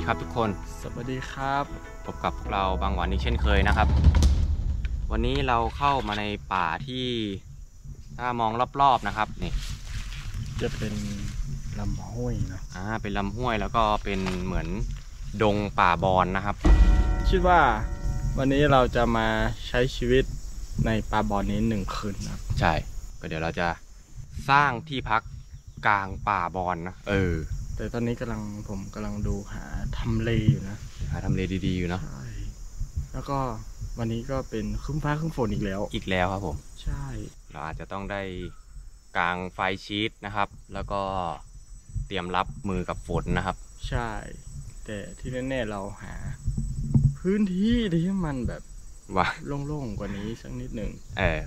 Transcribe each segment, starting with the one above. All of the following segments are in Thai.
ดีครับทุกคนสวัสดีครับพบกับพวกเราบางหวานอีกเช่นเคยนะครับวันนี้เราเข้ามาในป่าที่ถ้ามองรอบๆนะครับนี่จะเป็นลำห้วยนะเป็นลำห้วยแล้วก็เป็นเหมือนดงป่าบอนนะครับคิดว่าวันนี้เราจะมาใช้ชีวิตในป่าบอนนี้หนึ่งคืนนะใช่ก็เดี๋ยวเราจะสร้างที่พักกลางป่าบอนนะแต่ตอนนี้ผมกำลังดูหาทำเลอยู่นะหาทำเลดีๆอยู่เนาะแล้วก็วันนี้ก็เป็นครึ้มฟ้าครึ้มฝนอีกแล้วครับผมใช่เราอาจจะต้องได้กางไฟชีทนะครับแล้วก็เตรียมรับมือกับฝนนะครับใช่แต่ที่แน่ๆเราหาพื้นที่ที่มันแบบว่าโล่งๆกว่านี้สักนิดหนึ่ง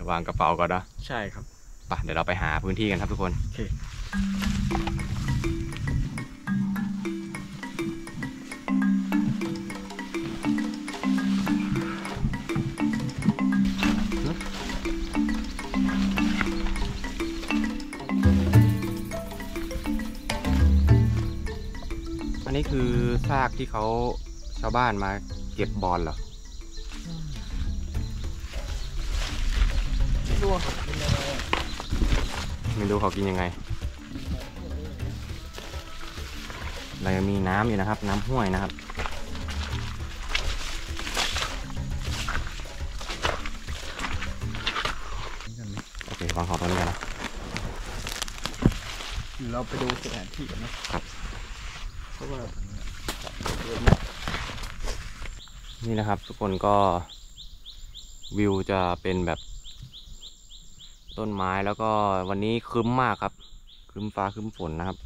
วางกระเป๋าก่อนนะใช่ครับป่ะเดี๋ยวเราไปหาพื้นที่กันครับทุกคนโอเคอันนี้คือซากที่เขาชาวบ้านมาเก็บบอนเหรอไม่รู้เขากินยังไงเรายังมีน้ำอยู่นะครับน้ำห้วยนะครับโอเควางของตรงนี้กันนะเราไปดูสถานที่กันนะครับนี่นะครับทุกคนก็วิวจะเป็นแบบต้นไม้แล้วก็วันนี้ครึ้มมากครับครึ้มฟ้าครึ้มฝนนะครับ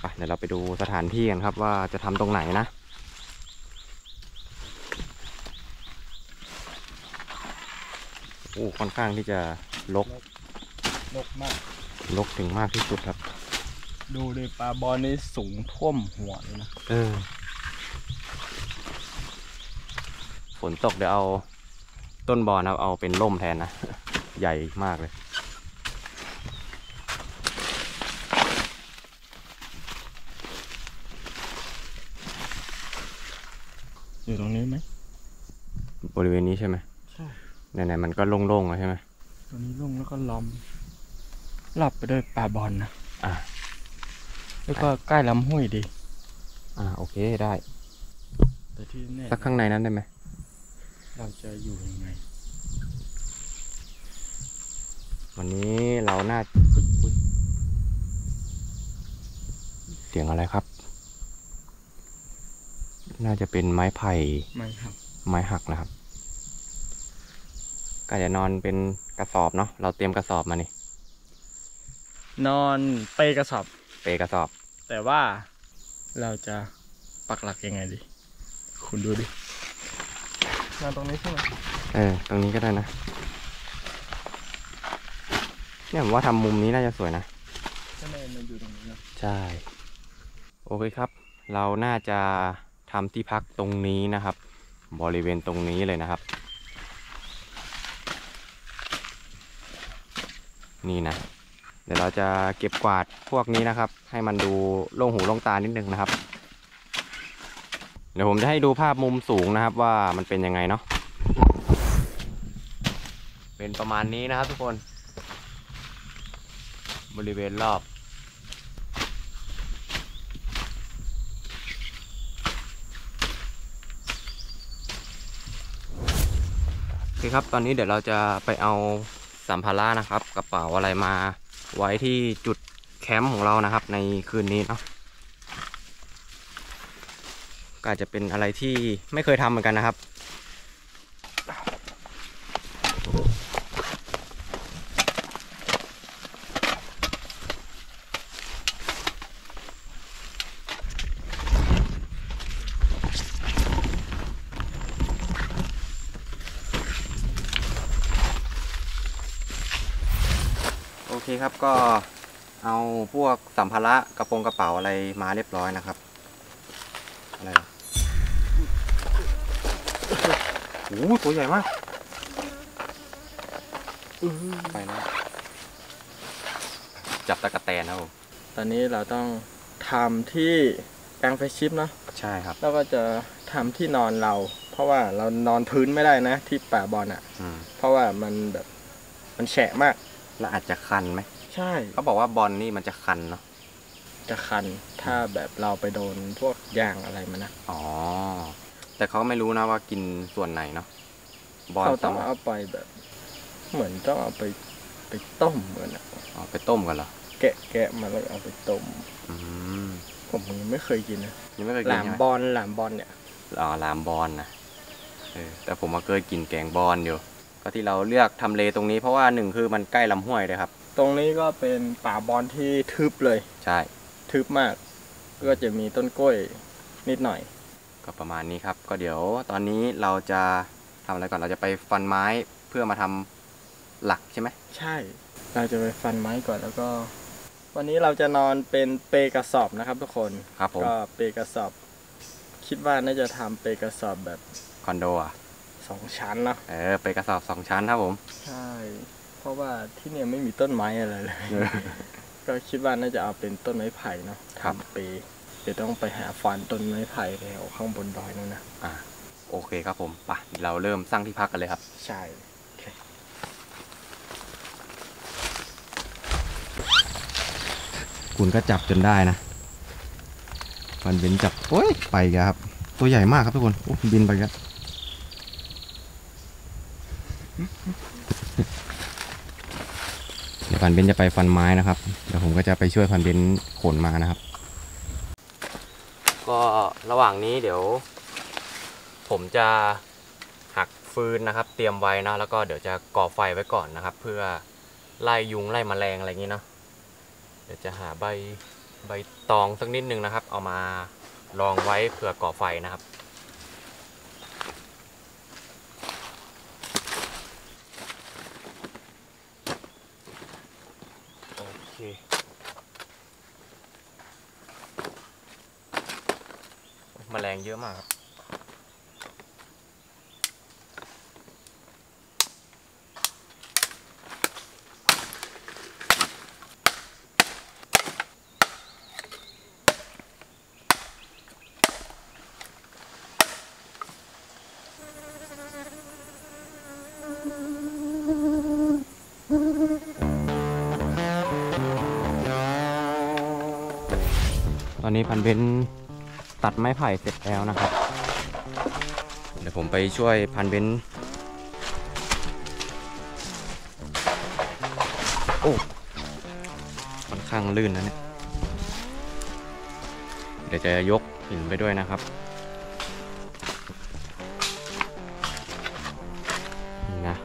ไปเดี๋ยวเราไปดูสถานที่กันครับว่าจะทำตรงไหนนะโอ้ค่อนข้างที่จะรกมากรกถึงมากที่สุดครับดูเลยป่าบอนนี้สูงท่วมหัวเลยนะฝนตกเดี๋ยวเอาต้นบอนครับเอาเป็นร่มแทนนะ ใหญ่มากเลยอยู่ตรงนี้ไหมบริเวณนี้ใช่ไหมใช่ไหนๆมันก็โล่งๆแล้วใช่ไหมตรงนี้โล่งแล้วก็ล้อมรอบไปด้วยป่าบอนนะแล้วก็ใกล้ลำห้วยดีโอเคได้แต่ที่แน่สักข้างในนั้นได้ไหมเราจะอยู่ยังไงวันนี้เราน่าเสียงอะไรครับน่าจะเป็นไม้ไผ่ไม้หักนะครับก็จะนอนเป็นกระสอบเนาะเราเตรียมกระสอบมานี่นอนเปกระสอบแต่ว่าเราจะปักหลักยังไงดีคุณดูดินอนตรงนี้ใช่ไหมตรงนี้ก็ได้นะเนี่ยผมว่าทำมุมนี้น่าจะสวยนะใช่ไหมมันอยู่ตรงนี้นะใช่โอเคครับเราน่าจะทำที่พักตรงนี้นะครับบริเวณตรงนี้เลยนะครับนี่นะเดี๋ยวเราจะเก็บกวาดพวกนี้นะครับให้มันดูโล่งหูโล่งตานิดนึงนะครับเดี๋ยวผมจะให้ดูภาพมุมสูงนะครับว่ามันเป็นยังไงเนาะเป็นประมาณนี้นะครับทุกคนบริเวณรอบโอเคครับตอนนี้เดี๋ยวเราจะไปเอาสัมภาระนะครับกระเป๋าอะไรมาไว้ที่จุดแคมป์ของเรานะครับในคืนนี้เนาะก็อาจจะเป็นอะไรที่ไม่เคยทำเหมือนกันนะครับโอเคครับก็เอาพวกสัมภาระกระเป๋าอะไรมาเรียบร้อยนะครับอะไรโอ้ตัวใหญ่มากไปนะจับตะกั่วแตนครับผมตอนนี้เราต้องทำที่ กลางไฟชิปเนาะใช่ครับแล้วก็จะทำที่นอนเราเพราะว่าเรานอนพื้นไม่ได้นะที่ป่าบอนอ่ะเพราะว่ามันแบบมันแฉะมากแล้วอาจจะคันไหมใช่เขาบอกว่าบอนนี่มันจะคันเนาะจะคันถ้าแบบเราไปโดนพวกยางอะไรมันนะอ๋อแต่เขาไม่รู้นะว่ากินส่วนไหนเนาะบอนต้องเอาไปแบบเหมือนต้องเอาไปต้มเหมือนอ่ะอ๋อไปต้มกันเหรอแกะมาแล้วเอาไปต้มผมยังไม่เคยกินนะยังไม่เคยกินหลามบอนเนี่ยอ๋อหลามบอนนะแต่ผมก็เคยกินแกงบอนอยู่ก็ที่เราเลือกทำเลตรงนี้เพราะว่าหนึ่งคือมันใกล้ลำห้วยเลยครับตรงนี้ก็เป็นป่าบอนที่ทึบเลยใช่ทึบมากก็จะมีต้นกล้วยนิดหน่อยก็ประมาณนี้ครับก็เดี๋ยวตอนนี้เราจะทำอะไรก่อนเราจะไปฟันไม้เพื่อมาทำหลักใช่ไหมใช่เราจะไปฟันไม้ก่อนแล้วก็วันนี้เราจะนอนเป็นเปกระสอบนะครับทุกคนครับผมก็เปกระสอบคิดว่าน่าจะทำเปกระสอบแบบคอนโดอ่ะสองชั้นเนาะเปกระสอบสองชั้นครับผมใช่เพราะว่าที่เนี่ยไม่มีต้นไม้อะไรเลย ก็คิดว่าน่าจะเอาเป็นต้นไม้ไผ่เนาะครับปีจะต้องไปหาฟันต้นไม้ไผ่แล้วข้างบนดอยนู่นนะโอเคครับผมไปเราเริ่มสร้างที่พักกันเลยครับใช่คุณก็จับจนได้นะมันบินจับโอ้ยไปครับตัวใหญ่มากครับทุกคนบินไปครับ ฟันเบนจะไปฟันไม้นะครับเดี๋ยวผมก็จะไปช่วยฟันเบนขนมานะครับก็ระหว่างนี้เดี๋ยวผมจะหักฟืนนะครับเตรียมไว้นะแล้วก็เดี๋ยวจะก่อไฟไว้ก่อนนะครับเพื่อไล่ยุงไล่แมลงอะไรอย่างนี้เนาะเดี๋ยวจะหาใบตองสักนิดนึงนะครับเอามาลองไว้เพื่อก่อไฟนะครับแมลงเยอะมากครับตอนนี้พันเบนตัดไม้ไผ่เสร็จแล้วนะครับเดี๋ยวผมไปช่วยพันเบนโอ้ค่อนข้างลื่นนะเนี่ยเดี๋ยวจะยกหินไปด้วยนะครับนี่นะ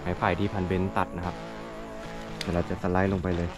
ไม้ไผ่ที่พันเบนตัดนะครับเดี๋ยวเราจะสไลด์ลงไปเลย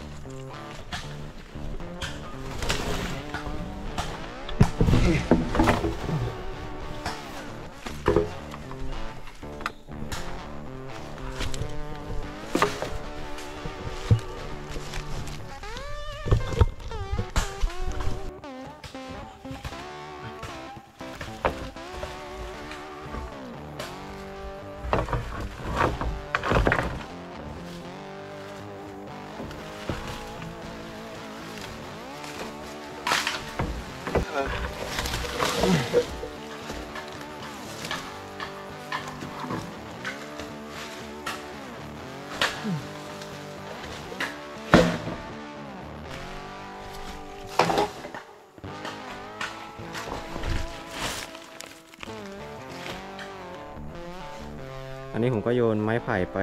อันนี้ผมก็โยนไม้ไผ่ไป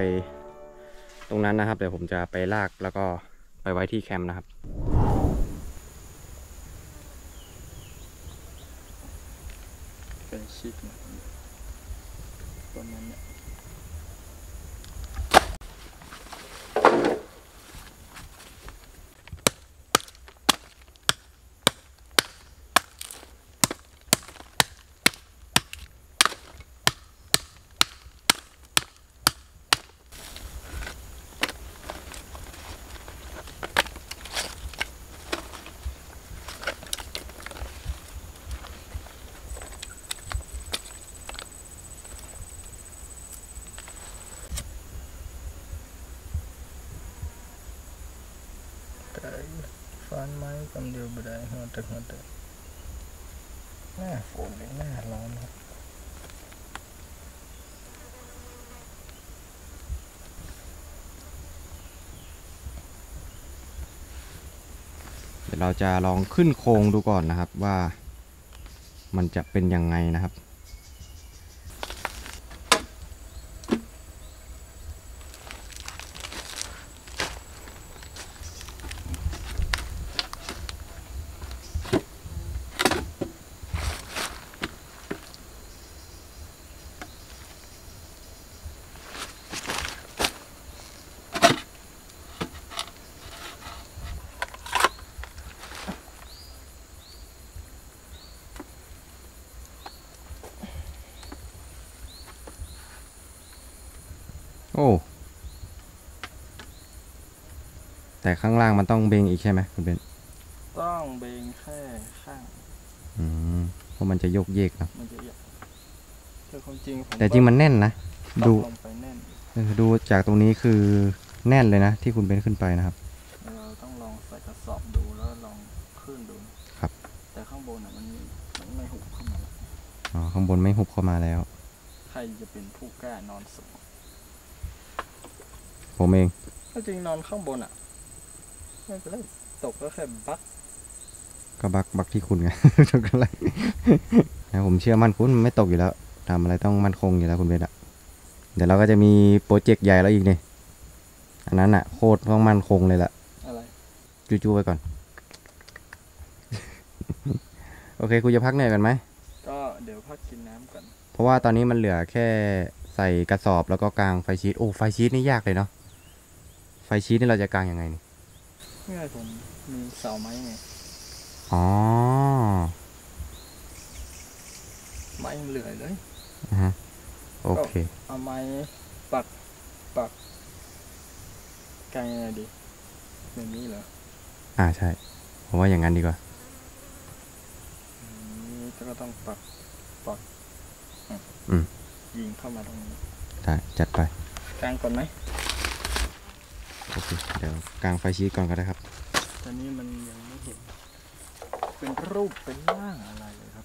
ตรงนั้นนะครับเดี๋ยวผมจะไปลากแล้วก็ไปไว้ที่แคมป์นะครับเป็นชิดประมาณนี้ฟันไม้คำเดียวบ่ได้หัวตึก หน้าฝนหน้าร้อนครับเดี๋ยวเราจะลองขึ้นโครงดูก่อนนะครับว่ามันจะเป็นยังไงนะครับโอ้แต่ข้างล่างมันต้องเบงอีกใช่ไหมคุณเบนต้องเบงแค่ข้างเพราะมันจะโยกเยกนะมันจะเยกคือความจริงแต่จริงมันแน่นนะดูดูจากตรงนี้คือแน่นเลยนะที่คุณเบนขึ้นไปนะครับเราต้องลองใส่กระสอบดูแล้วลองขึ้นดูครับแต่ข้างบนอ่ะมันไม่หุบเข้ามาอ๋อข้างบนไม่หุบเข้ามาแล้วใครจะเป็นผู้กล้านอนสูงผมเองก็จริงนอนข้างบนอ่ะไม่เป็นไรตกก็แค่บักก็บักที่คุณไงตกอะไรนะผมเชื่อมั่นคุณไม่ตกอยู่แล้วทำอะไรต้องมั่นคงอยู่แล้วคุณเบนอ่ะเดี๋ยวเราก็จะมีโปรเจกต์ใหญ่แล้วอีกนี่อันนั้นอ่ะโคตรต้องมั่นคงเลยล่ะอะไรจู่ๆไปก่อน โอเคคุณจะพักเหนื่อยกันไหมก็เดี๋ยวพักกินน้ำก่อนเพราะว่าตอนนี้มันเหลือแค่ใส่กระสอบแล้วก็กางไฟชีทโอ้ไฟชีทนี่ยากเลยเนาะไฟชีทนี่เราจะกางยังไงนี่ง่ายผมมีเสาไม้ไงอ๋อไม้เหลือเลยโอเคเอาไม้ปักกางยังไงดีแบบนี้เหรอใช่ผมว่าอย่างนั้นดีกว่าก็ต้องปักยิงเข้ามาตรงนี้ได้จัดไปกางก่อนไหมโอเคเดี๋ยวกางไฟชี้ก่อนก็ได้ครับตอนนี้มันยังไม่เห็นเป็นรูปเป็นร่างอะไรเลยครับ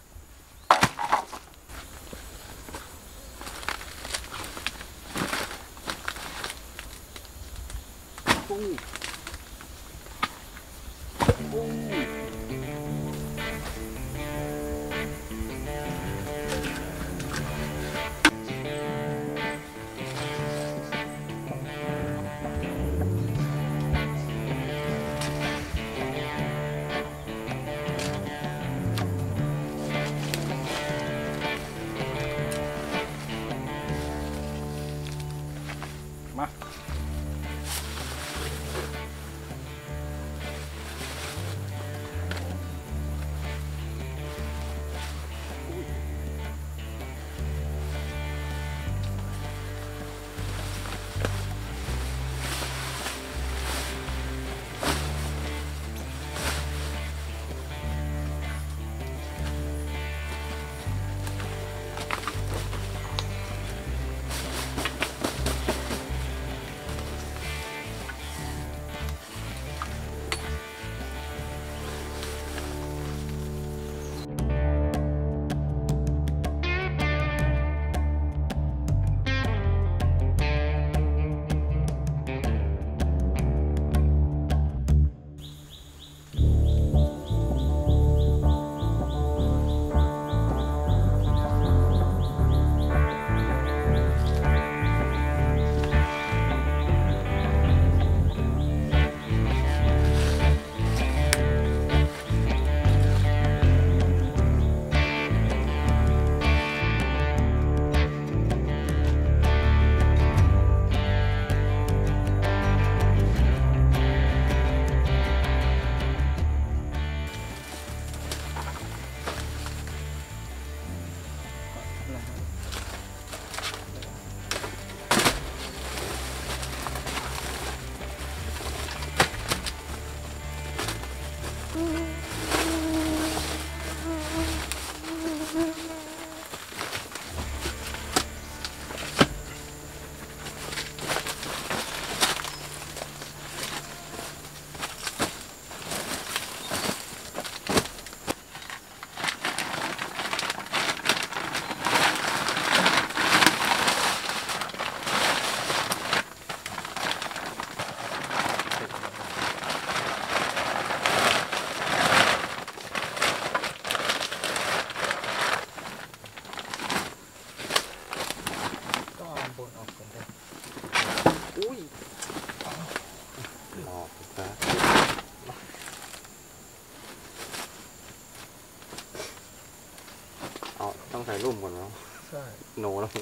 ต้องใส่ร่มก่อนเนาะใช่โนแล้วผม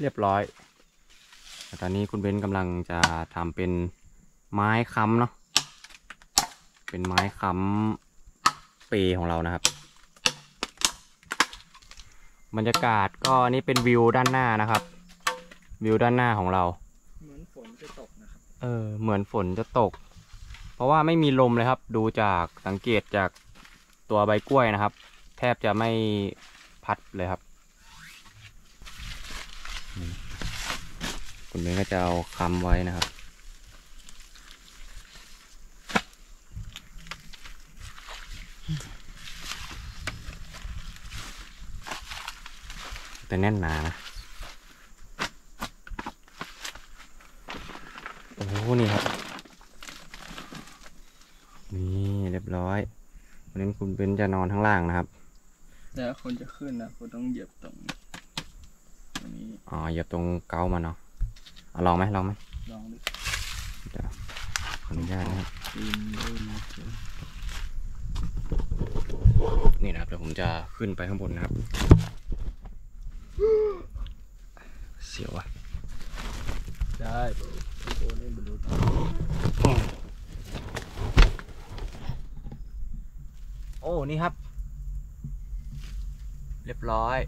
เรียบร้อยแต่ตอนนี้คุณเบนกำลังจะทำเป็นไม้ค้ำเนาะเป็นไม้ค้ำเปของเรานะครับบรรยากาศก็นี่เป็นวิวด้านหน้านะครับวิวด้านหน้าของเราเหมือนฝนจะตกนะครับเหมือนฝนจะตกเพราะว่าไม่มีลมเลยครับดูจากสังเกตจากตัวใบกล้วยนะครับแทบจะไม่พัดเลยครับคุณเบนก็จะเอาค้ำไว้นะครับแต่แน่นหนานะโอ้โหนี่ครับนี่เรียบร้อยวันนี้คุณเบนจะนอนข้างล่างนะครับแต่คนจะขึ้นนะคุณต้องเหยียบตรงนี้อ๋อเหยียบตรงเกามันเนาะลองไหมลองไหมลองดิขออนุญาตนะครับนี่นะครับเดี๋ยวผมจะขึ้นไปข้างบนนะครับเสียวอ่ะได้โอ้นี่มันดูโอ้นี่ครับเรียบร้อย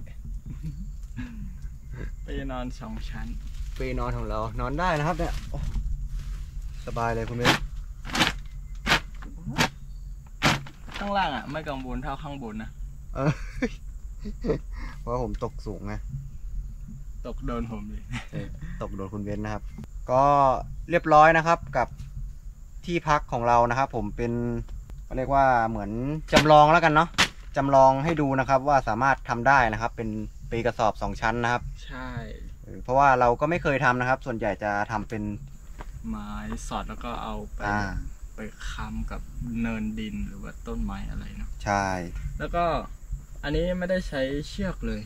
ไปนอนสองชั้นเปนอนของเรานอนได้นะครับเนี่ยสบายเลยคุณเบนข้างล่างอ่ะไม่กังวลเท่าข้างบนนะเพราะผมตกสูงไงตกโดนผมเลยตกโดนคุณเบนนะครับก็เรียบร้อยนะครับกับที่พักของเรานะครับผมเป็นเรียกว่าเหมือนจำลองแล้วกันเนาะจำลองให้ดูนะครับว่าสามารถทำได้นะครับเป็นเปกระสอบสองชั้นนะครับใช่เพราะว่าเราก็ไม่เคยทำนะครับส่วนใหญ่จะทำเป็นไม้สอดแล้วก็เอาไปค้ำกับเนินดินหรือว่าต้นไม้อะไรนะใช่แล้วก็อันนี้ไม่ได้ใช้เชือกเลย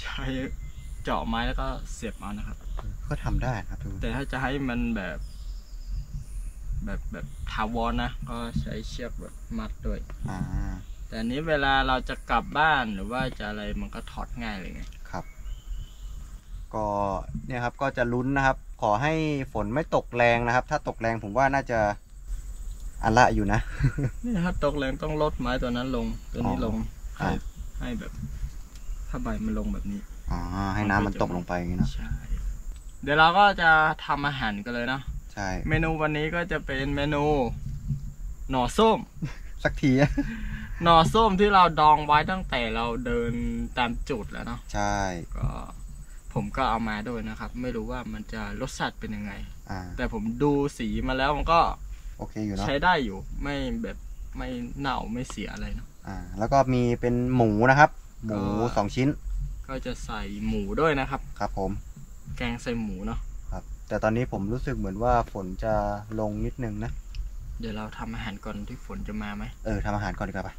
ใช้เจาะไม้แล้วก็เสียบเอานะครับก็ทำได้ครับแต่ถ้าจะให้มันแบบถาวรนะก็ใช้เชือกแบบมัดด้วยแต่นี้เวลาเราจะกลับบ้านหรือว่าจะอะไรมันก็ถอดง่ายเลยไงครับก็เนี่ยครับก็จะลุ้นนะครับขอให้ฝนไม่ตกแรงนะครับถ้าตกแรงผมว่าน่าจะอันละอยู่นะนี่ครับตกแรงต้องลดไม้ตัวนั้นลงตัวนี้ลงให้แบบถ้าใบมันลงแบบนี้อ๋อให้น้ำมันตกลงไปอย่างนี้นะใช่เดี๋ยวเราก็จะทำอาหารกันเลยเนาะใช่เมนูวันนี้ก็จะเป็นเมนูหน่อส้มสักทีหน่อส้มที่เราดองไว้ตั้งแต่เราเดินตามจุดแล้วเนาะใช่ก็ผมก็เอามาด้วยนะครับไม่รู้ว่ามันจะรสชาติเป็นยังไงแต่ผมดูสีมาแล้วมันก็โอเคอยู่เนาะใช้ได้อยู่ไม่แบบไม่เน่าไม่เสียอะไรเนาะแล้วก็มีเป็นหมูนะครับหมูสองชิ้นก็จะใส่หมูด้วยนะครับครับผมแกงใส่หมูเนาะครับแต่ตอนนี้ผมรู้สึกเหมือนว่าฝนจะลงนิดนึงนะเดี๋ยวเราทำอาหารก่อนที่ฝนจะมาไหมทำอาหารก่อนดีกว่าป่ะ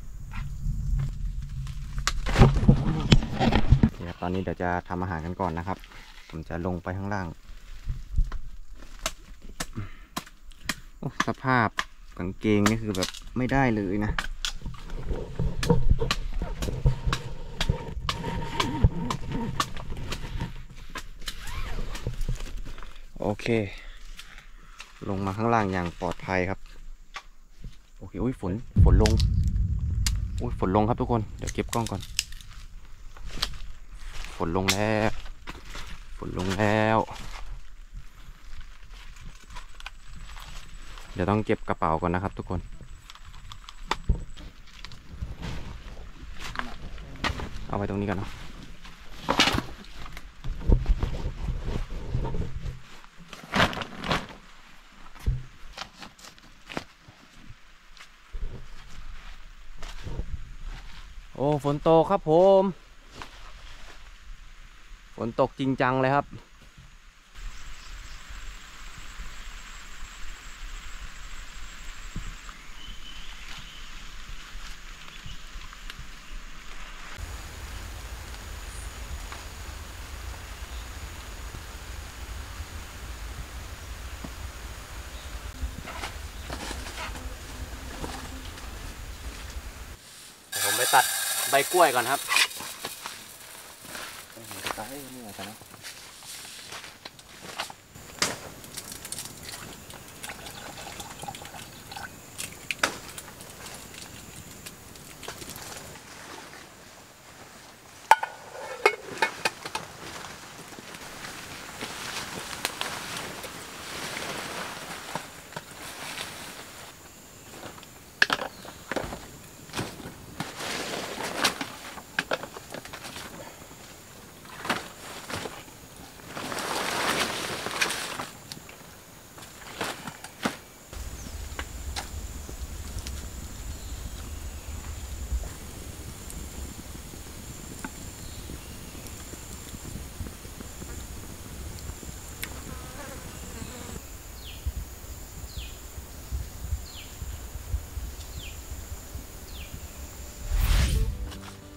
ตอนนี้เดี๋ยวจะทำอาหารกันก่อนนะครับผมจะลงไปข้างล่างโอ้สภาพกางเกงนี่คือแบบไม่ได้เลยนะโอเคลงมาข้างล่างอย่างปลอดภัยครับโอเคอุ้ยฝนลงอุ้ยฝนลงครับทุกคนเดี๋ยวเก็บกล้องก่อนฝนลงแล้วฝนลงแล้วเดี๋ยวต้องเก็บกระเป๋าก่อนนะครับทุกคนเอาไปตรงนี้ก่อนเนาะโอ้ฝนตกครับผมฝนตกจริงจังเลยครับ ใบกล้วยก่อนครับ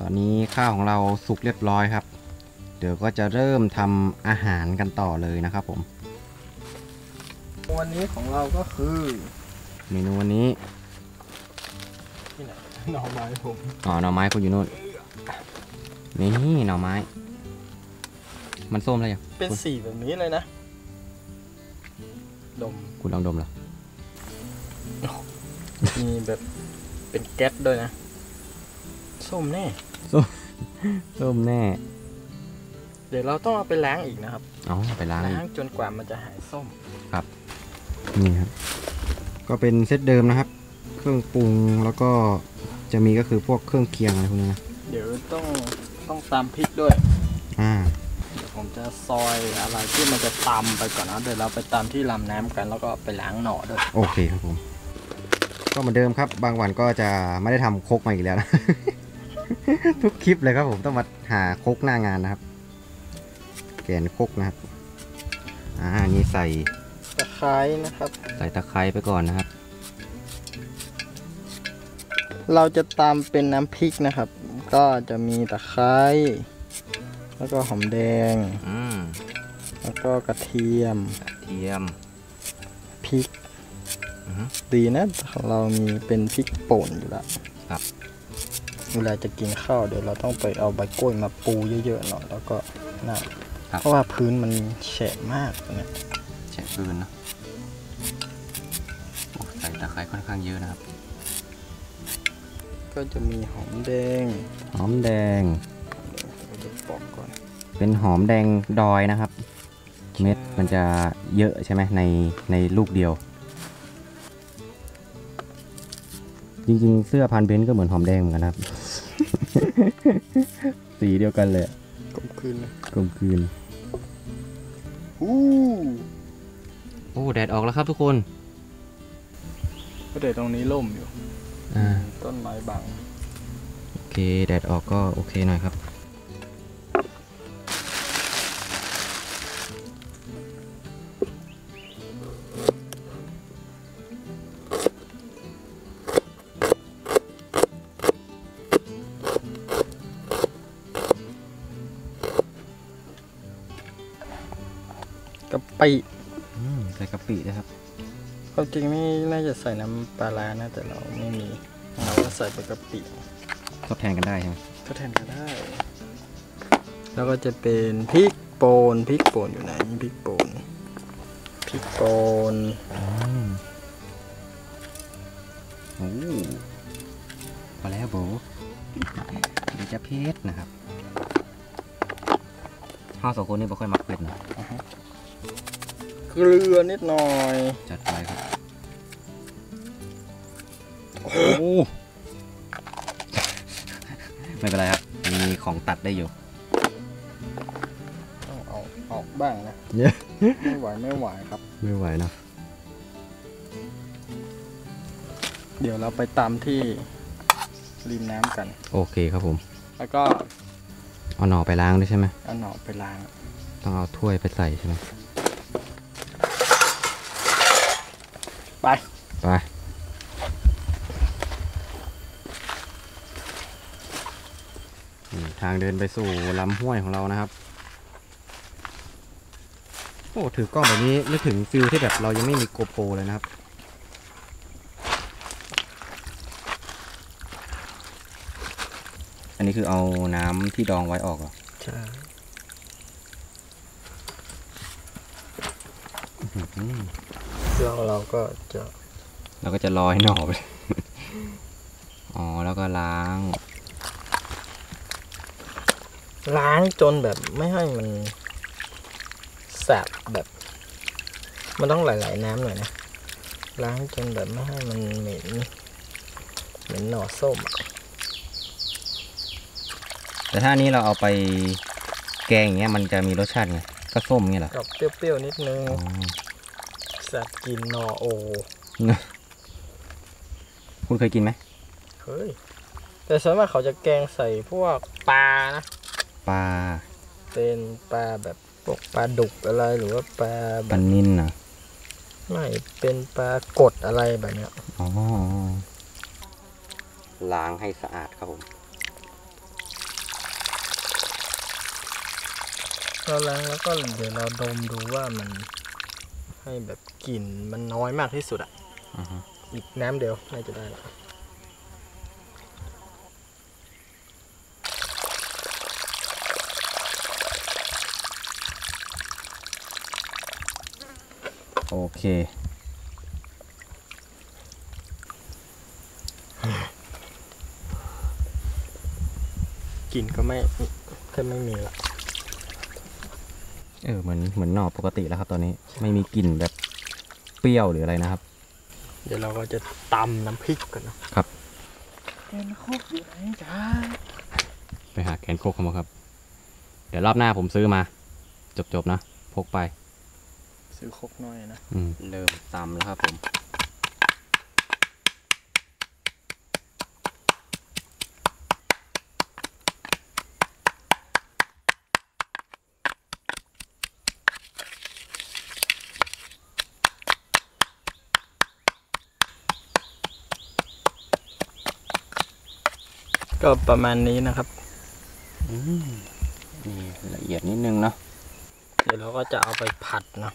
ตอนนี้ข้าวของเราสุกเรียบร้อยครับเดี๋ยวก็จะเริ่มทำอาหารกันต่อเลยนะครับผมวันนี้ของเราก็คือเมนูวันนี้ที่ไหนหน่อไม้ผมอ๋อหน่อไม้คุณอยู่นู่นนี่หน่อไม้มันส้มอะไรอย่างเป็นสีแบบนี้เลยนะดมคุณลองดมเหรอมีแบบเป็นแก๊สด้วยนะส้มแน่ส้มแน่เดี๋ยวเราต้องเอาไปล้างอีกนะครับอ๋อไปล้างจนกว่ามันจะหายส้มครับนี่ครับก็เป็นเซตเดิมนะครับเครื่องปรุงแล้วก็จะมีก็คือพวกเครื่องเคียงอะไรพวกนี้นะเดี๋ยวต้องตำพริกด้วยเดี๋ยวผมจะซอยอะไรที่มันจะตำไปก่อนนะเดี๋ยวเราไปตำที่ลำน้ำกันแล้วก็ไปล้างหน่อด้วยโอเคครับผมก็เหมือนเดิมครับบางวันก็จะไม่ได้ทำโคกมาอีกแล้วนะทุกคลิปเลยครับผมต้องมาหาโคกหน้างานนะครับแกนโคกนะครับนี่ใส่ตะไคร้นะครับใส่ตะไคร้ไปก่อนนะครับเราจะตำเป็นน้ำพริกนะครับก็จะมีตะไคร้แล้วก็หอมแดงแล้วก็กระเทียมพริกดีนะของเรามีเป็นพริกป่นอยู่แล้วครับเวลาจะกินข้าวเดี๋ยวเราต้องไปเอาใบกล้วยมาปูเยอะๆหน่อยแล้วก็นะเพราะว่าพื้นมันแฉะมากเนี่ยแฉะพื้นเนาะใส่ตะไคร้ค่อนข้างเยอะนะครับก็จะมีหอมแดงปอกก่อนเป็นหอมแดงดอยนะครับเม็ดมันจะเยอะใช่ไหมในลูกเดียวจริงๆเสื้อพันเบนก็เหมือนหอมแดงเหมือนกันครับสีเดียวกันเลยกลมกลืนโอ้แดดออกแล้วครับทุกคนก็แดดตรงนี้ล่มอยู่ต้นไม้บังโอเคแดดออกก็โอเคหน่อยครับกะปิใส่กะปินะครับความจริงไม่น่าจะใส่น้ำปลาร้านะแต่เราไม่มีเราก็ใส่ไปกะปิทดแทนกันได้ใช่ไหมทดแทนกันได้แล้วก็จะเป็นพริกป่นอยู่ไหนพริกป่นโอ้พอแล้วโบเดี๋ยวจะเผ็ดนะครับข้าวสองคนนี่ไม่ค่อยมักเผ็ดนะเกลือนิดหน่อยจัดไปครับโอ้ไม่เป็นไรครับมีของตัดได้อยู่ต้องเอาออกบ้างนะไม่ไหวครับไม่ไหวนะเดี๋ยวเราไปตามที่ริมน้ำกันโอเคครับผมแล้วก็เอาหน่อไปล้างด้วยใช่ไหมเอาหน่อไปล้างต้องเอาถ้วยไปใส่ใช่ไหมไปทางเดินไปสู่ลำห้วยของเรานะครับโอ้ถือกล้องแบบนี้นึกถึงฟิลที่แบบเรายังไม่มีโกโปรเลยนะครับอัน นี้คือเอาน้ำที่ดองไว้ออกเหรอใช่แล้วเราก็จะลอยหน่อไปอ๋อแล้วก็ล้างจนแบบไม่ให้มันสาบแบบมันต้องไหลๆน้ำหน่อยนะล้างจนแบบไม่ให้มันเหม็นหน่อส้มแต่ถ้านี้เราเอาไปแกงอย่างเงี้ยมันจะมีรสชาติไงก็ส้มเงี้ยหรอกับเปรี้ยวๆนิดนึงสัตว์กินหน่อโอคุณเคยกินไหมเคยแต่ส่วนมากเขาจะแกงใส่พวกปลานะปลาเป็นปลาแบบพวกปลาดุกอะไรหรือว่าปลาบันนินนะไม่เป็นปลากดอะไรแบบเนี้ยอ๋อล้างให้สะอาดครับผมเราล้างแล้วก็เดี๋ยวเราดมดูว่ามันให้แบบกลิ่นมันน้อยมากที่สุดอ่ะอีกน้ำเดียวน่าจะได้แล้วโอเคกลิ่นก็ไม่มีละเหมือนหน่อปกติแล้วครับตอนนี้ไม่มีกลิ่นแบบเปรี้ยวหรืออะไรนะครับเดี๋ยวเราก็จะตำน้ำพริกกันนะครับแกนโคกอยู่ไหนจ๊ะไปหาแกนโคกมาครับเดี๋ยวรอบหน้าผมซื้อมาจบนะพกไปซื้อโคกน้อยนะเริ่มตำแล้วครับผมก็ประมาณนี้นะครับนี่ละเอียดนิดนึงเนาะเดี๋ยวเราก็จะเอาไปผัดเนาะ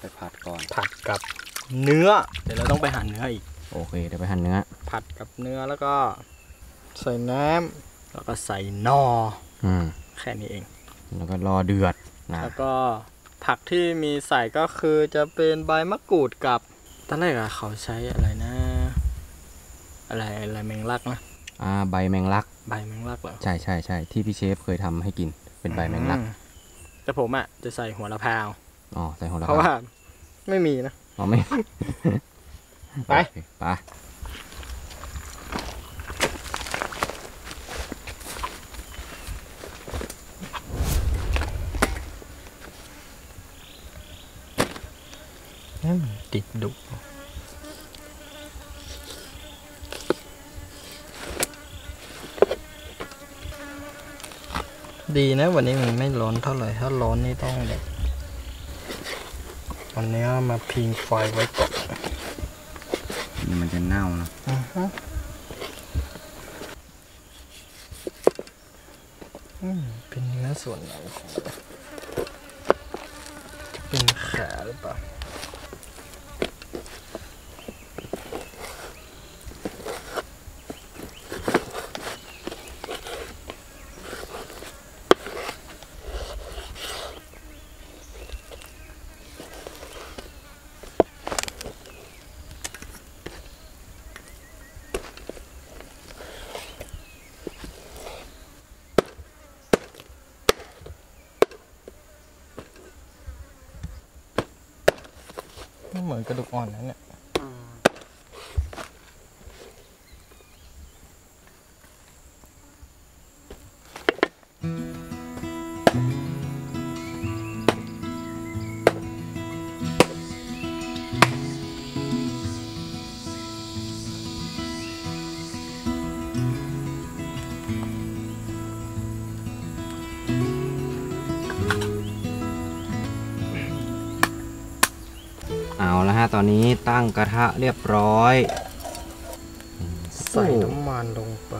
ไปผัดก่อนผัดกับเนื้อเดี๋ยวเราต้องไปหั่นเนื้ออีกโอเคเดี๋ยวไปหั่นเนื้อผัดกับเนื้อแล้วก็ใส่น้ำแล้วก็ใส่นอแค่นี้เองแล้วก็รอเดือดนะแล้วก็ผักที่มีใส่ก็คือจะเป็นใบมะกรูดกับตอนแรกเขาใช้อะไรนะอะไรแมงลักนะใบแมงลักเหรอใช่ที่พี่เชฟเคยทำให้กินเป็นใบแมงลักแต่ผมอ่ะจะใส่หัวละพาวอ๋อใส่หัวละพาวเพราะว่าไม่มีนะอ๋อไม่ไปติดดุดีนะวันนี้มันไม่ร้อนเท่าไหร่ถ้าร้อนนี่ต้องแบบวันนี้มาพิงไฟไว้ก่อนมันจะเน่านะเป็นเนื้อส่วนไหนเป็นขาหรือเปล่าเหมือนกระดูกอ่อนนั่นแหละตอนนี้ตั้งกระทะเรียบร้อยใส่น้ำมันลงไป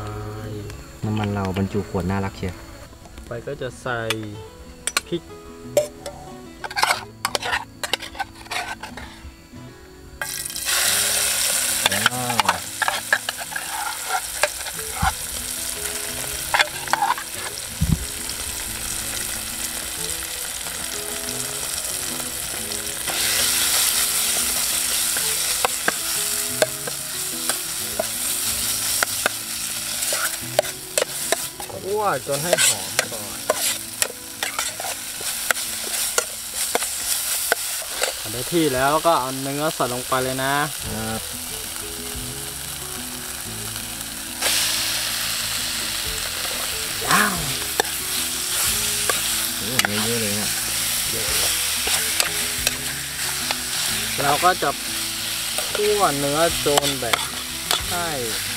น้ำมันเราบรรจุขวดน่ารักเชียวไปก็จะใส่พริก วจนให้หอมก่อนได้ที่แล้วก็เอาเนื้อใส่ลงไปเลยนะครับว้าวโอ้เนื้อเยอะเลยนะเราก็จะคั่วเนื้อจนแบบใช่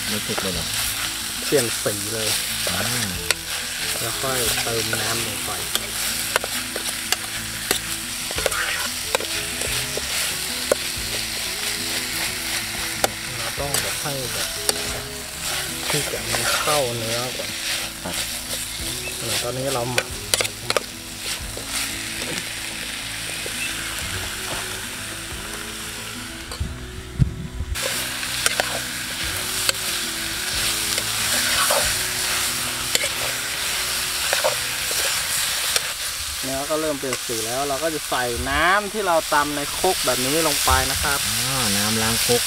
ไม่ถูกเลยนะเปลี่ยนสีเลยแล้วค่อยเติมน้ำลงไปเราต้องแบบให้แบบที่จะมันเข้าเนื้อก่อนตอนนี้เราหมักก็เริ่มเปลี่ยนสีแล้วเราก็จะใส่น้ำที่เราตำในครกแบบนี้ลงไปนะครับน้ำล้างครก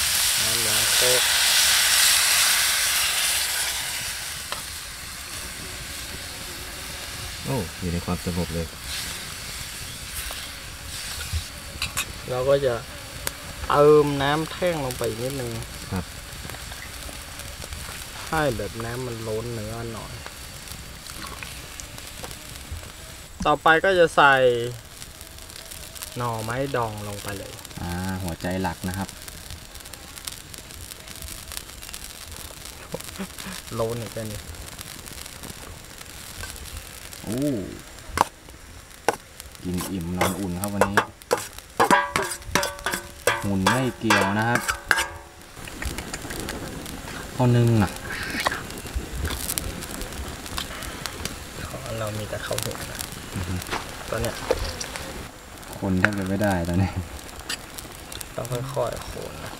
โอ้อยู่ในความสงบเลยเราก็จะเติมน้ำแท่งลงไปอีกนิดนึงครับให้แบบน้ำมันล้นเนื้อหน่อยต่อไปก็จะใส่หน่อไม้ดองลงไปเลยหัวใจหลักนะครับโลนอีกแล้วนี่โอ้กินอิ่มนอนอุ่นครับวันนี้หมุนไม่เกี่ยวนะครับพอนึ่งนะเรามีแต่ข้าวหุงนะตอนเนี้ยคนแทบจะไม่ได้ตอนนี้ต้องค่อยๆโขนนะ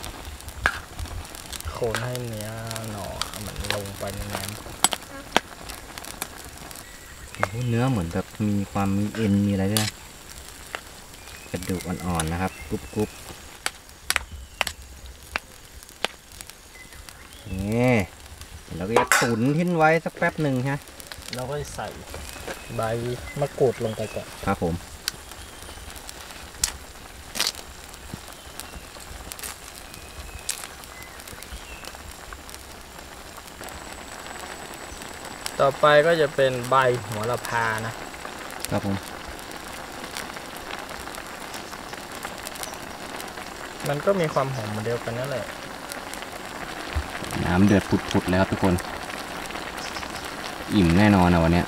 โขนให้เนื้อหน่อมันลงไปในน้ำเนื้อเหมือนแบบมีความมีเอ็นมีอะไรด้วยกระดูกอ่อนๆนะครับกรุบๆนี่เราก็จะตุ๋นทิ้งไว้สักแป๊บหนึ่งฮะเราก็ใส่ใบมะกรูดลงไปก่อนครับผมต่อไปก็จะเป็นใบหัวระพานะครับผมมันก็มีความหอมเหมือนเดียวกันนั่นแหละน้ำเดือดผุดๆเลยครับทุกคนอิ่มแน่นอนนะวันนี้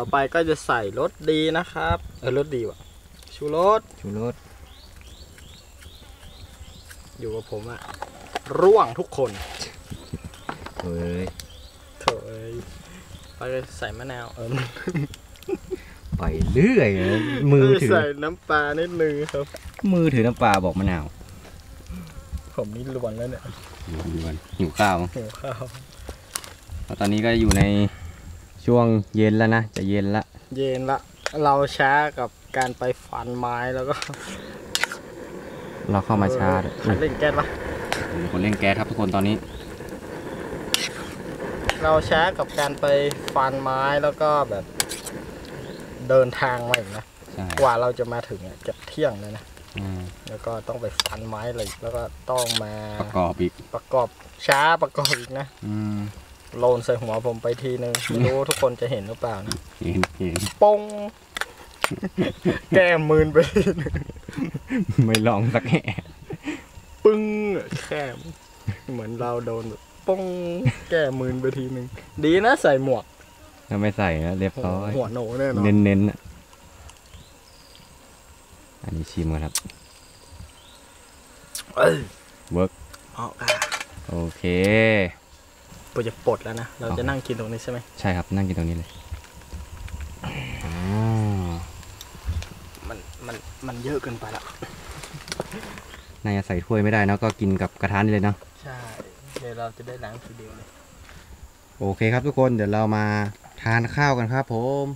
ต่อไปก็จะใส่รสดีนะครับรสดีว่ะชูรสอยู่กับผมอะร่วงทุกคนเถยไปใส่มะนาวไปเรื่อยมือถือใส่น้ำปลานิดนึงครับมือถือน้ำปลาบอกมะนาวผมนี่ล้วนแล้วเนี่ยหิวข้าวตอนนี้ก็อยู่ในช่วงเย็นแล้วนะจะเย็นละเราช้ากับการไปฟันไม้แล้วก็เราเข้ามาชาร์จเล่นแก๊สปะมีคนเล่นแก๊สครับทุกคนตอนนี้เราช้ากับการไปฟันไม้แล้วก็แบบเดินทางมาอีกนะกว่าเราจะมาถึงเนี่ยจะเที่ยงเลยนะแล้วก็ต้องไปฟันไม้เลยแล้วก็ต้องมาประกอบช้าประกอบอีกนะโลนใส่หัวผมไปทีนึงไม่รู้ทุกคนจะเห็นหรือเปล่านะเห็นปงแก้มือไปไม่ลองสักแห่ปึ้งแค่เหมือนเราโดนปงแก้มือไปทีนึงดีนะใส่หมวกถ้าไม่ใส่นะเรียบร้อยหัวโหนแน่นอนเน้นอันนี้ชิมกันครับเวิร์กโอเคเราจะปลดแล้วนะเราจะนั่งกินตรงนี้ใช่ไหมใช่ครับนั่งกินตรงนี้เลยมันเยอะเกินไปละ น่าจะใส่ถ้วยไม่ได้นะก็กินกับกระทะนี่เลยเนาะใช่เดี๋ยวเราจะได้ล้างทีเดียวเลยโอเคครับทุกคนเดี๋ยวเรามาทานข้าวกันครับผม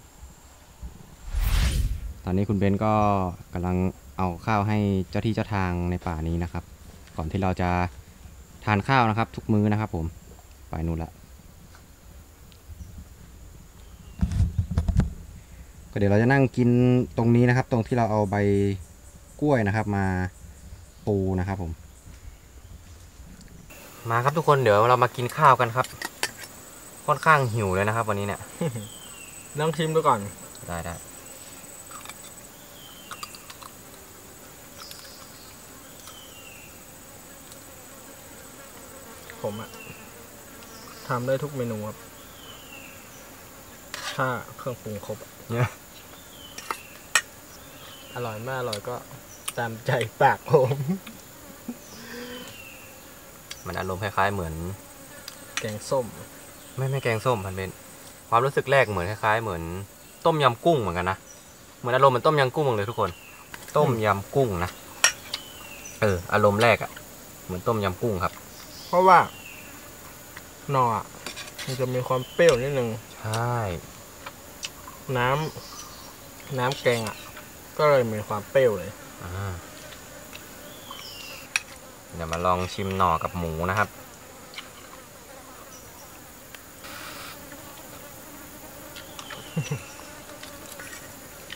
ตอนนี้คุณเบนก็กำลังเอาข้าวให้เจ้าที่เจ้าทางในป่านี้นะครับก่อนที่เราจะทานข้าวนะครับทุกมื้อนะครับผมไปนู่นละก็เดี๋ยวเราจะนั่งกินตรงนี้นะครับตรงที่เราเอาใบกล้วยนะครับมาปูนะครับผมมาครับทุกคนเดี๋ยวเรามากินข้าวกันครับค่อนข้างหิวเลยนะครับวันนี้เนี่ยนั่งชิมดูก่อนได้ผมอะทำได้ทุกเมนูครับถ้าเครื่องปรุงครบเนี่ยอร่อยมากอร่อยก็ตามใจปากผมมันอารมณ์คล้ายๆเหมือนแกงส้มไม่แกงส้มมันเป็นความรู้สึกแรกเหมือนคล้ายๆเหมือนต้มยำกุ้งเหมือนกันนะเหมือนอารมณ์เหมือนต้มยำกุ้งเลยทุกคนต้มยำกุ้งนะอารมณ์แรกอะเหมือนต้มยำกุ้งครับเพราะว่านออะมันจะมีความเปรี้ยวนิดนึงใช่น้ำแกงอ่ะก็เลยมีความเปรี้ยวเลยเดี๋ยวมาลองชิมหน่อกับหมูนะครับ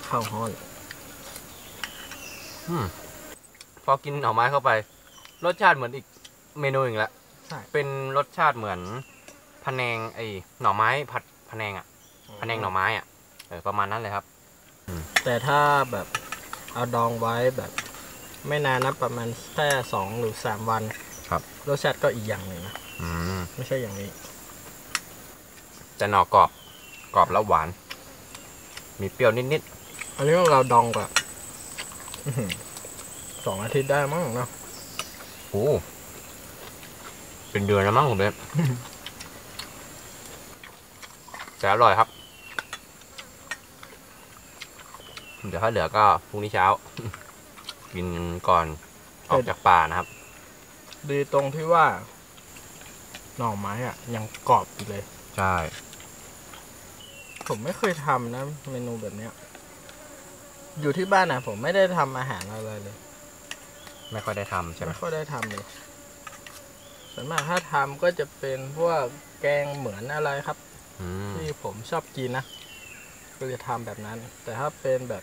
ข้าวฮ้อนพอกินหน่อไม้เข้าไปรสชาติเหมือนอีกเมนูหนึ่งละเป็นรสชาติเหมือนพะแนงไอหน่อไม้ผัดพะแนงอ่ะพะแนงหน่อไม้อ่ะประมาณนั้นเลยครับแต่ถ้าแบบเอาดองไว้แบบไม่นานนะประมาณแค่2 หรือ 3 วันครับรสชาติก็อีกอย่างหนึ่งนะไม่ใช่อย่างนี้จะหน่อกรอบกรอบแล้วหวานมีเปรี้ยวนิดๆอันนี้เราดองแบบ2 อาทิตย์ได้มั้งเนาะโอ้เป็นเดือนแล้วมั้งผมเนี่ยแต่อร่อยครับเดี๋ยวถ้าเหลือก็พรุ่งนี้เช้ากินก่อนออกจากป่านะครับดีตรงที่ว่าหน่อไม้อ่ะยังกรอบอยู่เลยใช่ผมไม่เคยทำนะเมนูแบบเนี้ยอยู่ที่บ้านนะผมไม่ได้ทำอาหารอะไรเลยไม่ค่อยได้ทำใช่ไหมไม่ค่อยได้ทำเลยส่วนมากถ้าทำก็จะเป็นพวกแกงเหมือนอะไรครับที่ผมชอบกินนะก็จะทำแบบนั้นแต่ถ้าเป็นแบบ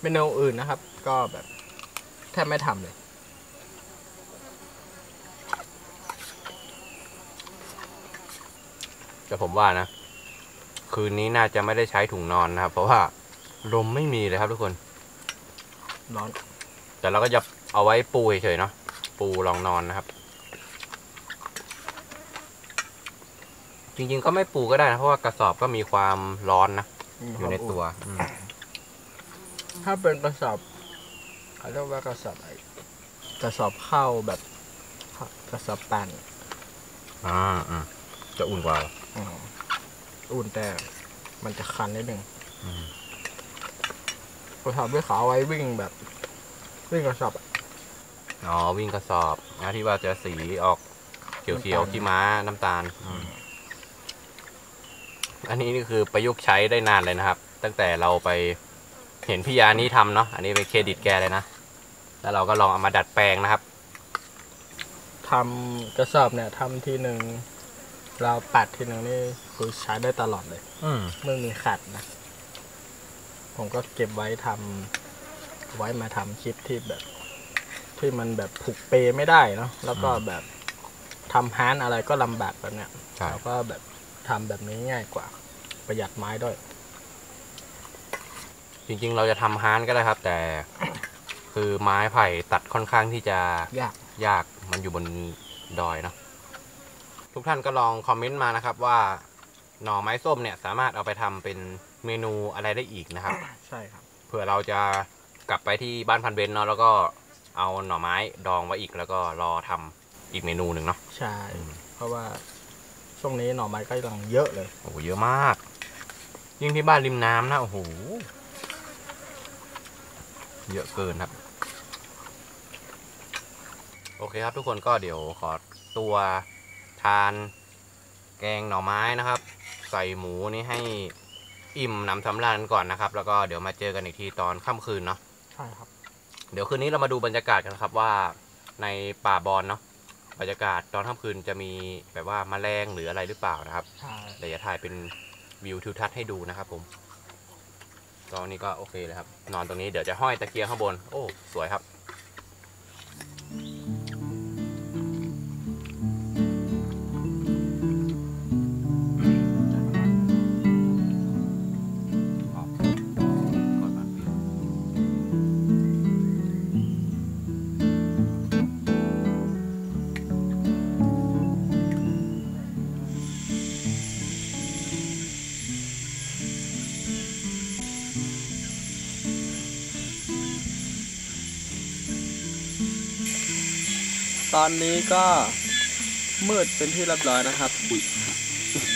เมนูอื่นนะครับก็แบบแทบไม่ทำเลยแต่ผมว่านะคืนนี้น่าจะไม่ได้ใช้ถุงนอนนะครับเพราะว่าลมไม่มีเลยครับทุกคนนอนแต่เราก็จะเอาไว้ปูเฉยๆเนาะปูรองนอนนะครับจริงๆก็ไม่ปูก็ได้นะเพราะว่ากระสอบก็มีความร้อนนะอยู่ในตัวถ้าเป็นกระสอบเขาเรียกว่ากระสอบข้าวแบบกระสอบปั่นจะอุ่นกว่าอุ่นแต่มันจะคันนิดนึงกระสอบด้วยขาไว้วิ่งแบบวิ่งกระสอบอ๋อวิ่งกระสอบนะที่ว่าจะสีออกเขียวๆขี้ม้าน้ำตาลอันนี้นี่คือประยุกต์ใช้ได้นานเลยนะครับตั้งแต่เราไปเห็นพี่ยานี้ทำเนาะอันนี้เป็นเครดิตแกเลยนะแล้วเราก็ลองเอามาดัดแปลงนะครับทำกระสอบเนี่ยทำทีหนึ่งเราปัดทีหนึ่งนี่คือใช้ได้ตลอดเลยไม่มีขัดนะผมก็เก็บไว้ทำไว้มาทำคลิปที่แบบที่มันแบบผูกเปไม่ได้เนาะแล้วก็แบบทำฮานอะไรก็ลำบากแบบเนี้ยเราก็แบบทำแบบนี้ง่ายกว่าประหยัดไม้ด้วยจริงๆเราจะทำฮานก็ได้ครับแต่คือไม้ไผ่ตัดค่อนข้างที่จะยากมันอยู่บนดอยเนาะทุกท่านก็ลองคอมเมนต์มานะครับว่าหน่อไม้ส้มเนี่ยสามารถเอาไปทำเป็นเมนูอะไรได้อีกนะครับใช่ครับเผื่อเราจะกลับไปที่บ้านพันเบนเนาะแล้วก็เอาหน่อไม้ดองไว้อีกแล้วก็รอทำอีกเมนูหนึ่งเนาะใช่เพราะว่าช่วงนี้หน่อไม้ก็กำลังเยอะเลยโอ้โหเยอะมากยิ่งที่บ้านริมน้ำนะโอ้โหเยอะเกินครับ อเคครับทุกคนก็เดี๋ยวขอตัวทานแกงหน่อไม้นะครับใส่หมูนี่ให้อิ่มหนำสำราญก่อนนะครับแล้วก็เดี๋ยวมาเจอกันอีกทีตอนค่ำคืนเนาะใช่ครับเดี๋ยวคืนนี้เรามาดูบรรยากาศกันครับว่าในป่าบอนเนาะบรรยากาศตอนค่ำคืนจะมีแบบว่าแมลงหรืออะไรหรือเปล่านะครับเดี๋ยวจะถ่ายเป็นวิวทิวทัศน์ให้ดูนะครับผมตอนนี้ก็โอเคเลยครับนอนตรงนี้เดี๋ยวจะห้อยตะเกียงข้างบนโอ้สวยครับตอนนี้ก็มืดเป็นที่เรียบร้อยนะครับ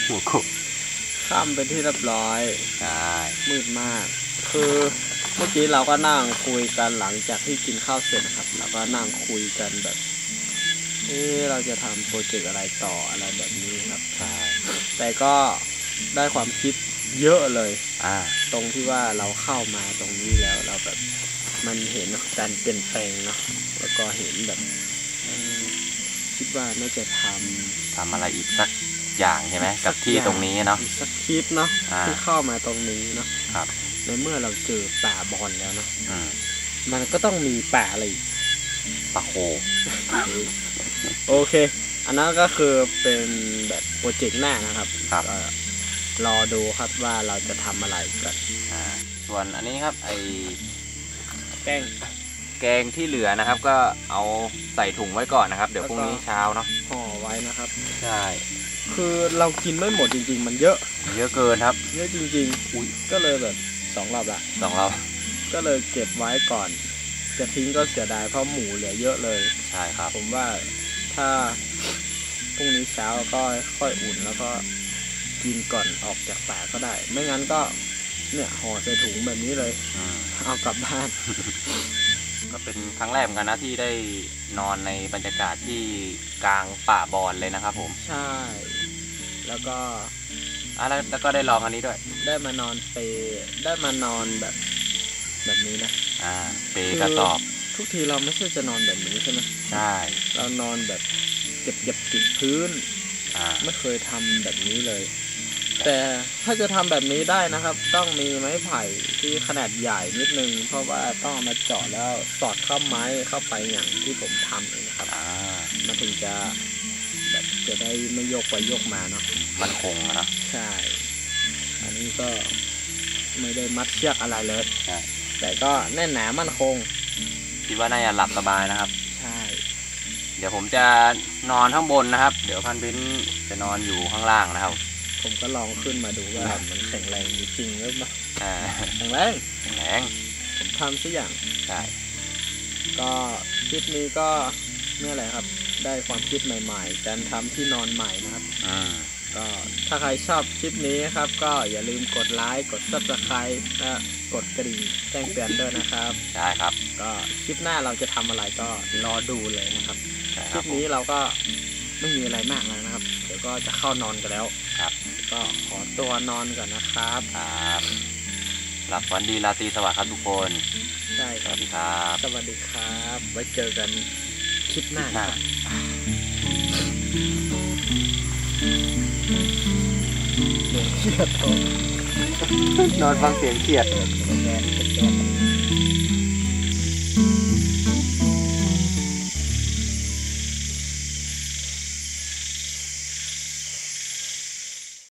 หัวโขกค่ำเป็นที่เรียบร้อยใช่มืดมากคือเมื่อกี้เราก็นั่งคุยกันหลังจากที่กินข้าวเสร็จครับแล้วก็นั่งคุยกันแบบเราจะทำโปรเจกต์อะไรต่ออะไรแบบนี้ครับใช่แต่ก็ได้ความคิดเยอะเลยตรงที่ว่าเราเข้ามาตรงนี้แล้วเราแบบมันเห็นการเปลี่ยนแปลงเนาะแล้วก็เห็นแบบคิดว่าน่าจะทำอะไรอีกสักอย่างใช่ไหมกับที่ตรงนี้เนาะสักคลิปเนาะที่เข้ามาตรงนี้เนาะครับในเมื่อเราเจอป่าบอนแล้วเนาะมันก็ต้องมีป่าอะไรป่าโคโอเคอันนั้นก็คือเป็นแบบโปรเจกต์หน้านะครับรอดูครับว่าเราจะทำอะไรกันส่วนอันนี้ครับไอ้แกงที่เหลือนะครับก็เอาใส่ถุงไว้ก่อนนะครับเดี๋ยวพรุ่งนี้เช้าเนาะห่อไว้นะครับใช่คือเรากินไม่หมดจริงๆมันเยอะเกินครับเยอะจริงๆอุ้ยก็เลยแบบ2 รอบก็เลยเก็บไว้ก่อนจะทิ้งก็เสียดายเพราะหมูเหลือเยอะเลยใช่ครับผมว่าถ้าพรุ่งนี้เช้าก็ค่อยอุ่นแล้วก็กินก่อนออกจากป่าก็ได้ไม่งั้นก็เนี่ยห่อใส่ถุงแบบนี้เลยเอากลับบ้านก็เป็นครั้งแรกเหมือนกันนะที่ได้นอนในบรรยากาศที่กลางป่าบอนเลยนะครับผมใช่แล้วก็แล้วก็ได้ลองอันนี้ด้วยได้มานอนเปได้มานอนแบบนี้นะเปกระสอบทุกทีเราไม่ใช่จะนอนแบบนี้ใช่ไหมใช่เรานอนแบบเก็บติดพื้นไม่เคยทำแบบนี้เลยแต่ถ้าจะทำแบบนี้ได้นะครับต้องมีไม้ไผ่ที่ขนาดใหญ่นิดนึงเพราะว่าต้องมาเจาะแล้วสอดเข้าไม้เข้าไปอย่างที่ผมทำเลยนะครับมันถึงจะแบบจะได้ไม่โยกไปโยกมาเนาะมันคงนะใช่อันนี้ก็ไม่ได้มัดเชือกอะไรเลยแต่ก็แน่นหนามันคงคิดว่าน่าจะหลับสบายนะครับใช่เดี๋ยวผมจะนอนข้างบนนะครับเดี๋ยวพันพิ้นจะนอนอยู่ข้างล่างนะครับผมก็ลองขึ้นมาดูว่ามันแข็งแรงจริงหรือเปล่าแข็งแรงผมทำสักอย่างใช่ก็คลิปนี้ก็นี่แหละครับได้ความคิดใหม่ๆการทำที่นอนใหม่นะครับก็ถ้าใครชอบคลิปนี้ครับก็อย่าลืมกดไลค์กด Subscribe และกดกระดิ่งแจ้งเตือนด้วยนะครับใช่ครับก็คลิปหน้าเราจะทำอะไรก็รอดูเลยนะครับคลิปนี้เราก็ไม่มีอะไรมากแล้วนะครับเดี๋ยวก็จะเข้านอนกันแล้วครับก็ขอตัวนอนก่อนนะครับครับหลับฝันดีราตรีสวัสดิ์ครับทุกคนใช่ครับสวัสดีครับไว้เจอกันคลิปหน้าเขียดนอนฟังเสียงเขียด